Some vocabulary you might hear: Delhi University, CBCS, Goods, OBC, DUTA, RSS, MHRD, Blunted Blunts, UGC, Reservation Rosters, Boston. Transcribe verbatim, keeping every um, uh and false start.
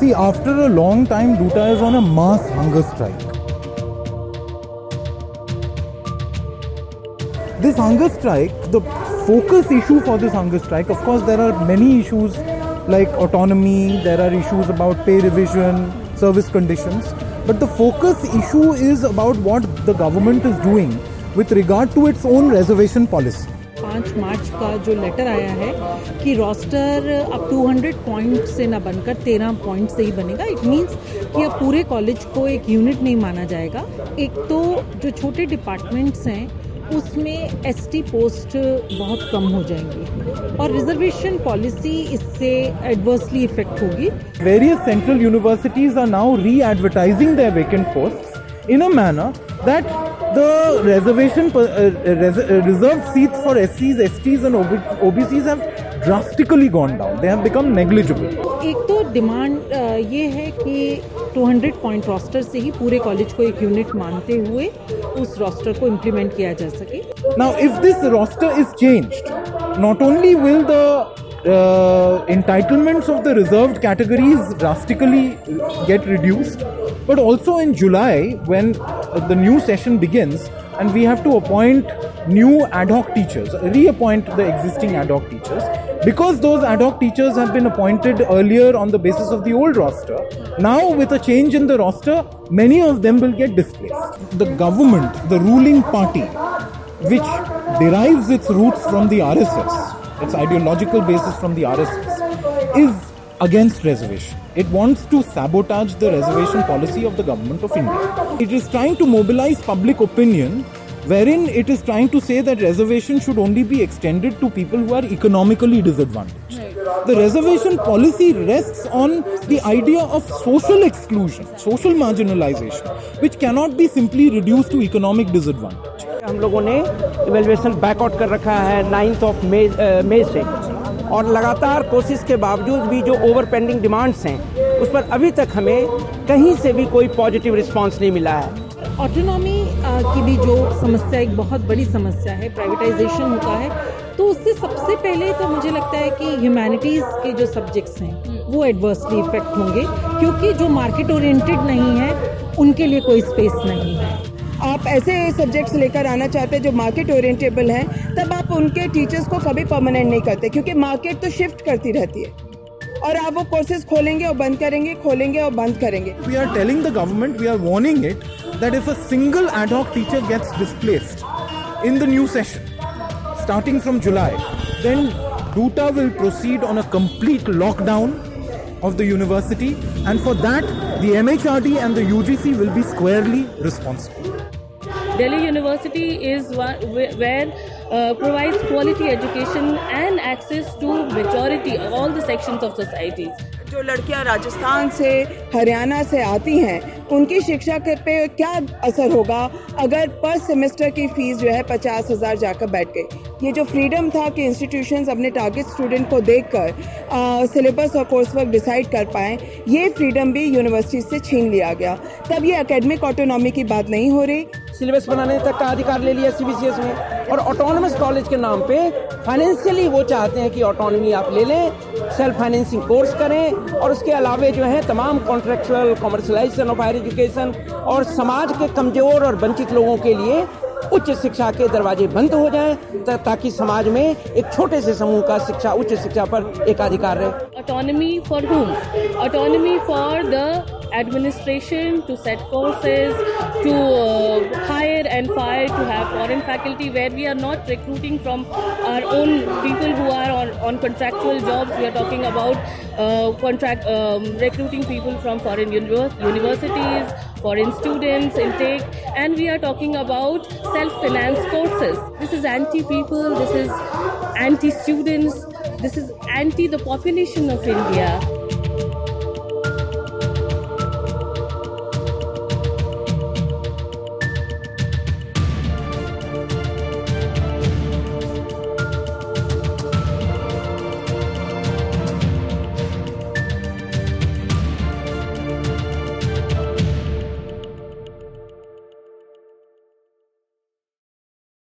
See, after a long time, DUTA is on a mass hunger strike. This hunger strike, the focus issue for this hunger strike, of course there are many issues like autonomy, there are issues about pay revision, service conditions, but the focus issue is about what the government is doing with regard to its own reservation policy. पाँच मार्च का जो letter आया है कि roster अब दो सौ point से ना बनकर तेरह पॉइंट से ही बनेगा. इट मींस कि अब पूरे कॉलेज को एक यूनिट नहीं माना जाएगा. एक तो जो छोटे डिपार्टमेंट्स हैं उसमें एसटी पोस्ट बहुत कम हो जाएंगी और रिजर्वेशन पॉलिसी इससे एडवर्सली इफेक्ट होगी. Various central universities are now री advertising their vacant posts in a manner that the reservation uh, res uh, reserved seats for S Cs, S Ts and O B Cs have drastically gone down. They have become negligible. एक तो demand ये है कि दो सौ point roster से ही पूरे college को एक यूनिट मानते हुए उस रोस्टर को इम्प्लीमेंट किया जा सके. Now, if this roster is changed, not only will the uh, entitlements of the reserved categories drastically get reduced, but also in July, when the new session begins and we have to appoint new ad hoc teachers, reappoint the existing ad hoc teachers, because those ad hoc teachers have been appointed earlier on the basis of the old roster. Now, with a change in the roster, many of them will get displaced. The government, the ruling party, which derives its roots from the R S S, its ideological basis from the R S S, is against reservation. It wants to sabotage the reservation policy of the government of India. It is trying to mobilize public opinion, wherein it is trying to say that reservation should only be extended to people who are economically disadvantaged. The reservation policy rests on the idea of social exclusion, social marginalization, which cannot be simply reduced to economic disadvantage. हम लोगों ने evaluation back out कर रखा है ninth of May से और लगातार कोशिश के बावजूद भी जो ओवर पेंडिंग डिमांड्स हैं उस पर अभी तक हमें कहीं से भी कोई पॉजिटिव रिस्पांस नहीं मिला है. ऑटोनॉमी की भी जो समस्या एक बहुत बड़ी समस्या है, प्राइवेटाइजेशन होता है, तो उससे सबसे पहले तो मुझे लगता है कि ह्यूमैनिटीज़ के जो सब्जेक्ट्स हैं वो एडवर्सली इफेक्ट होंगे, क्योंकि जो मार्केट ओरिएंटेड नहीं है उनके लिए कोई स्पेस नहीं है. आप ऐसे सब्जेक्ट्स लेकर आना चाहते हैं जो मार्केट ओरिएंटेबल हैं, तब आप उनके टीचर्स को कभी परमानेंट नहीं करते, क्योंकि मार्केट तो शिफ्ट करती रहती है और आप वो कोर्सेज खोलेंगे और बंद करेंगे, खोलेंगे और बंद करेंगे. We are telling the government, we are warning it that if a single ad hoc teacher gets displaced in the new session starting from July, then DUTA will proceed on a complete lockdown of the university, and for that the M H R D and the U G C will be squarely responsible. Delhi University is one where uh, provides quality education and access to majority of all the sections of society. जो लड़कियां राजस्थान से, हरियाणा से आती हैं, उनकी शिक्षा पे क्या असर होगा अगर पर सेमेस्टर की फीस जो है पचास हज़ार जाकर बैठ गई. ये जो फ्रीडम था कि इंस्टीट्यूशंस अपने टारगेट स्टूडेंट को देखकर सिलेबस और कोर्स वर्क डिसाइड कर पाएँ, ये फ्रीडम भी यूनिवर्सिटीज से छीन लिया गया. तब ये एकेडमिक ऑटोनॉमी की बात नहीं हो रही. सिलेबस बनाने तक का अधिकार ले लिया C B C S में, और ऑटोनोमस कॉलेज के नाम पे फाइनेंशियली वो चाहते हैं कि ऑटोनॉमी आप ले लें, सेल्फ फाइनेंसिंग कोर्स करें, और उसके अलावे जो है तमाम contractual commercialisation of higher education और समाज के कमज़ोर और वंचित लोगों के लिए उच्च शिक्षा के दरवाजे बंद हो जाएं, ताकि समाज में एक छोटे से समूह का शिक्षा, उच्च शिक्षा पर एक अधिकार रहे. Autonomy for whom? Autonomy for the administration to set courses, to uh, hire and fire, to have foreign faculty, where we are not recruiting from our own people who are on, on contractual jobs. We are talking about uh, contract um, recruiting people from foreign universities, foreign students intake, and we are talking about self-finance courses. This is anti-people, this is anti-students, this is anti the population of India.